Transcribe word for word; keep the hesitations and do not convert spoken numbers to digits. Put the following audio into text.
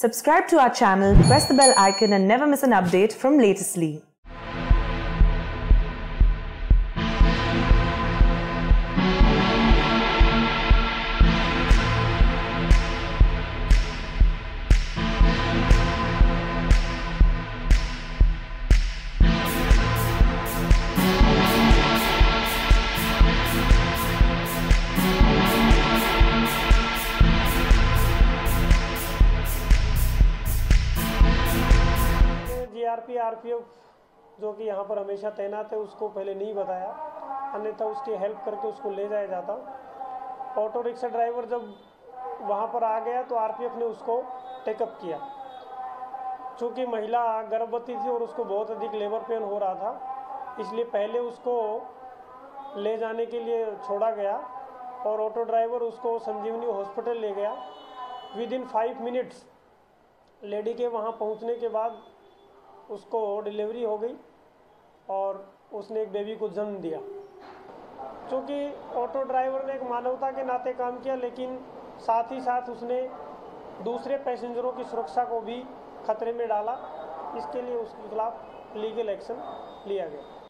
Subscribe to our channel, press the bell icon and never miss an update from Latestly. R P F जो कि यहाँ पर हमेशा तैनात है उसको पहले नहीं बताया, अन्यथा उसकी हेल्प करके उसको ले जाया जाता। ऑटो रिक्शा ड्राइवर जब वहाँ पर आ गया तो आर पी एफ ने उसको टेकअप किया। चूँकि महिला गर्भवती थी और उसको बहुत अधिक लेबर पेन हो रहा था, इसलिए पहले उसको ले जाने के लिए छोड़ा गया और ऑटो ड्राइवर उसको संजीवनी हॉस्पिटल ले गया। Within five minutes lady के वहाँ पहुँचने के बाद उसको डिलीवरी हो गई और उसने एक बेबी को जन्म दिया। चूँकि ऑटो ड्राइवर ने एक मानवता के नाते काम किया, लेकिन साथ ही साथ उसने दूसरे पैसेंजरों की सुरक्षा को भी खतरे में डाला। इसके लिए उसके खिलाफ लीगल एक्शन लिया गया।